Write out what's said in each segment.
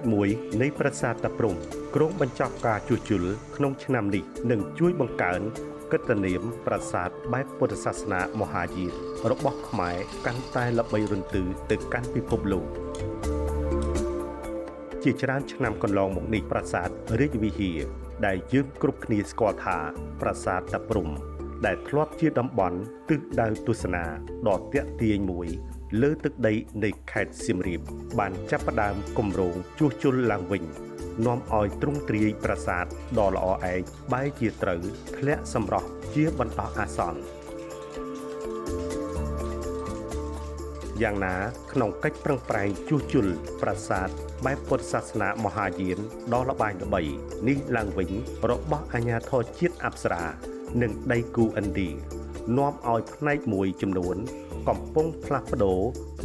กมวยในประสาทตะปรุ่มกรงบรรจับกาจุจุลขนมชนำนี้หนึ่งช่วยบังเกิดก็จะเนียมประสาทใบพุทธศาสนามหาจีรบกหมายกันตายละใบรุนตือตึกกันพิภพโลกจิตร้านชนำกันลองหมกนิประสาทเรจวิฮีได้ยืมกรุบคณีสกอธาประสาทตะปรุ่มได้ครอบเชี่ยดำบอลตึกดาวตุสนาดอดเตะเตียงมวยเลือตึกใดในแขกซิมรีบบานจับประดามกลมโรงจูจุลลางวิงน้อมออยตรงตรีประสาทดอลอไอใบจีตรึทะเลสำรอกเชี่ยบันตออาสอนอย่างน้าขนมกัดปรังไพรจูจุลประสาทใบพุทธศาสนามหาเยียนดอลบายระบายนิลางวิงรบบ่อาญาทอจิตอับสราหนึ่งไดกูอันดีน้อมออยในมวยจำนวนกอมป้องพลัดประโด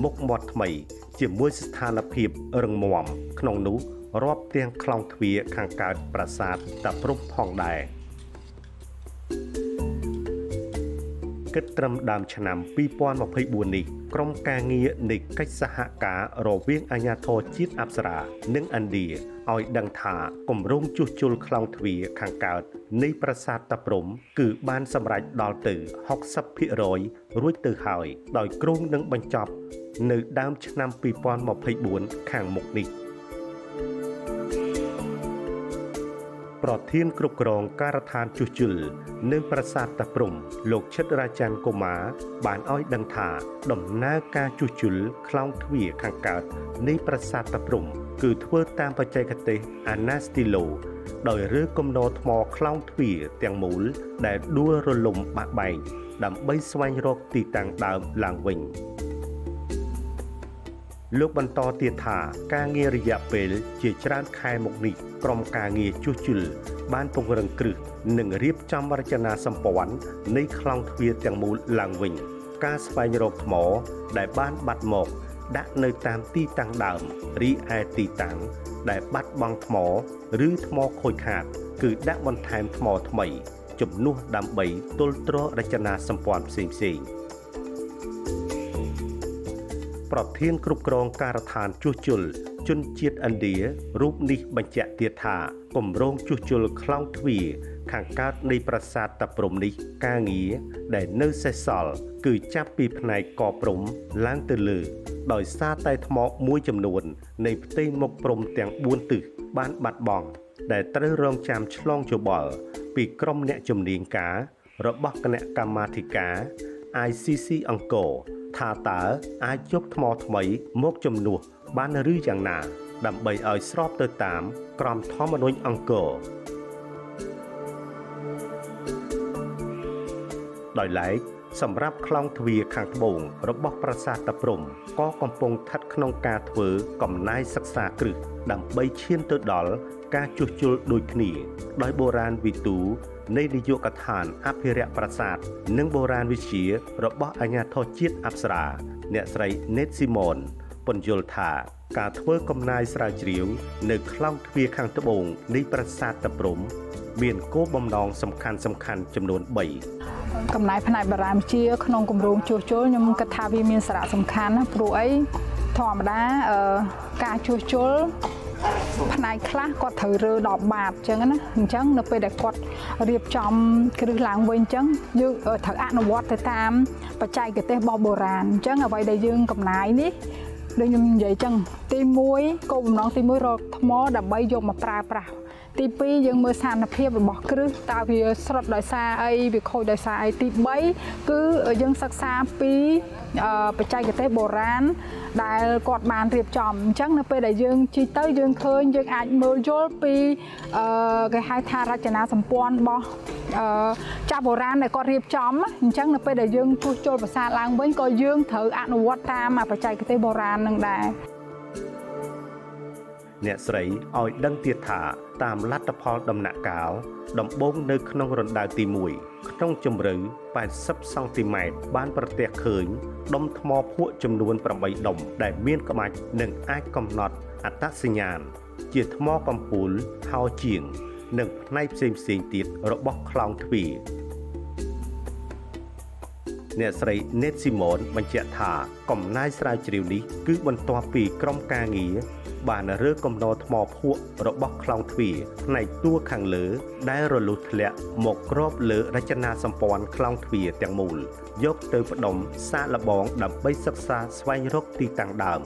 มกมอดใหม่เจียมมวยสถานภีบเริงมวมขนมนุรอบเตียงคลองทวีขังการประสาทตะปรุ่มพองได้กึศตรำดามฉนำปีปอนมาพยบุญนิกรมกาเงียนิกัสหการอเวียงอาญาโทจิตอับสราหนึ่งอันดีออยดังถากลมรุ่งจุจุลคลองทวีขังการในประสาทตะปรุ่มกือบ้านสำรัยดอลตือฮอกซับพิโรยรุ่ยตือหอยดอยกรุงหนึ่งบรรจบหนึ่งดามฉนำปีปอนมาพยบุญขังหมกนิปลอดเทียนกรุบกรองการทานจุจุลเนื่องประสาทตะปรุ่มโลกเชิดราชันโกมาบานอ้อยดังถาดมหน้ากาจุจุลคลองทวีขังกาดในประสาทตะปรุ่มคือทั่วตามปัจจัยกติอานาสติโลโดยเรือกำนดมอคลองทวีเตียงมูลได้ดัวระลมบะใบดำใบสวายรกตีต่างดาวหลางวิงลูกบรรทอเตียถากาเงียริยาเปลเจียจรานคายมกนิกรมกาเงียจุจุลบ้านปงรังกรึหนึ่งเรียบจำวรจนาสัมปวันในคลองทวีเตียงมูลหลังวิงกาสไฟโรกหมอได้บ้านบัดหมอกดักในตามตีต่างดามรีไอตีต่างได้บัดบังหมอหรือหมอคอยขาดคือดักบนแทนหมอทำไมจุ่มนุ่งดำใบตุลตรรจนาสัมปวันเสียงปรับเทียนกรุบกรองการทานจุจุลจนเจียดอันเดียรูปนิบัญเจเตียถากลมโรงจุจุลคลองทวีขังกาดในประสาทตะปรุ่มนิกาเงียได้เนื้อเซซอลคือจับปีภายก่อปรุ่มล้างตือลือดอยซาไตทมอมวยจำนวนในเต้มกปรุ่มเตียงบวนตึกบ้านบัดบองได้ตรึรองจามชลองโจบอลปีกรมเนะจำเนียงการะบอกเนะกรรมาธิกา ICC อังโกทาตาอาจยกทมอทมัยมกจำนวนบ้านรื้ออย่างหนาดำใบอ้อยสรอบเตยตามกรอมท้อมนุษย์อังเกอร์ดอยไหลสำหรับคลองทวีขังตะบงรบบกประสาทตะปรุ่มก็กำปงทัดขนมกาเถื่อกำนายศักษากรึดำใบเชี่ยนเตยดอลกาจุจุลโดยขณีดอยโบราณวิตูในนิยกฐานอภิเรประสาทเนื่องโบราณวิชีรบอาญาทอจิตอับสราเนสไรเนตซิมอนปนโยธากาเทวกำนายสราจิ๋วในคลองทวีขังตะบงในประสาทตะปรุ่มเมียนโกบอมนองสำคัญจำนวนใบกำนายพนัยบารามเชียขนมกำรุงโจโจยมกทาวีเมียนสระสำคัญปลุยถอมด้ากาโจโจพนัยคลาก็ถือเรือดอกบาดจังนะจังเราไปได้กดเรียบจอมคือหลังเวงจังยืดถักอ่านวอดตามปัจจัยเกษตรบอโบราณจังเอาไว้ได้ยืมกับนายนี่โดยยมใหญ่จังตีมวยกลุ่มน้องตีมวยรอทมอดับใบยมมาปลาเปล่าตีปียังมือสานเพียบบอกคือตาวิสรดได้ซาไอวิโคได้ซาไอตีใบคือยังสักซาปีปัจจัยเกษตรโบราณได้กอดบานเรียบจอมจังนะไปได้ยังชีเตอร์ยังเคยยังอาจมือโยนปีไก่ไฮทาราชนาสัมปอนบอชาวโบราณได้ก็เรียบจอมจังนะไปได้ยังผู้โจรประสาลางเว้นก็ยังเถออนุวัตตามาปัจจัยเกษตรโบราณนั่งได้เนสไรอ้อยดังเตียถาตามลัตพอลดำหนักกาวดำบงในขนมรนดาตีมวยขนมจมหรือ80ซนติเมตรบ้านประเตียเขยดมทมอพวกจำนวนประใบดมได้เมียนกระมัดหนึ่งไอ้กำนดอัตสัญญาณเจียทมอกำปูลเฮาเจียงหนึ่งในเสียงติดระบบคลองทวีเนสไรเนซิมอนบัญเจตถากล่อมนายสลายจิ๋วนี้คือบรรทอปีกรมกาเงีย บานเรือกำนอทมอพวกระบบคลองทวีในตัวขังเหลือได้ระลุเละหมกรอบเหลือรัชนาสัมปอนคลองทวีแตงมูลยกเตยปดมซาละบองดับใบศักษาสวายรกตีต่างดำ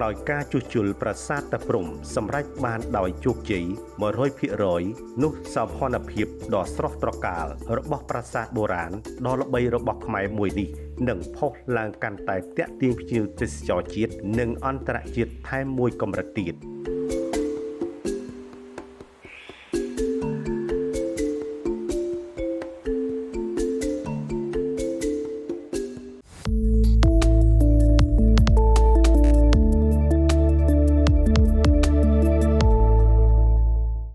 กรอยกาจุจุลประสาทตะปรุ่มสำรับบานดอยจุกจีมร้อยพิร้อยนุสาวพรนภิบดอสรอตรกาลระบบประสาทโบราณดอระใบระบบขมายมวยดีหนึ่งพกลางการแต่เตะตีมพิจิตรจอจิตหนึ่งอันตรจิตไทยมวยกำลังตีด